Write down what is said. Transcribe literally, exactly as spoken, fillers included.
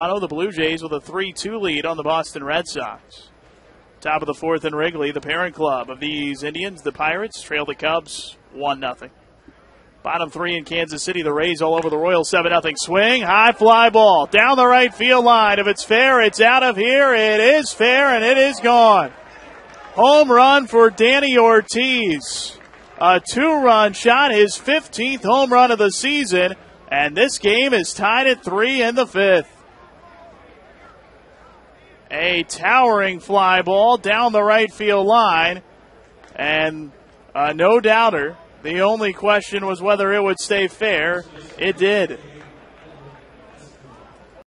The Blue Jays with a three two lead on the Boston Red Sox. Top of the fourth in Wrigley, the parent club of these Indians, the Pirates, trail the Cubs one nothing. Bottom three in Kansas City, the Rays all over the Royals seven nothing. Swing, high fly ball, down the right field line. If it's fair, it's out of here. It is fair, and it is gone. Home run for Danny Ortiz. A two-run shot, his fifteenth home run of the season, and this game is tied at three in the fifth. A towering fly ball down the right field line. And uh, no doubter, the only question was whether it would stay fair. It did.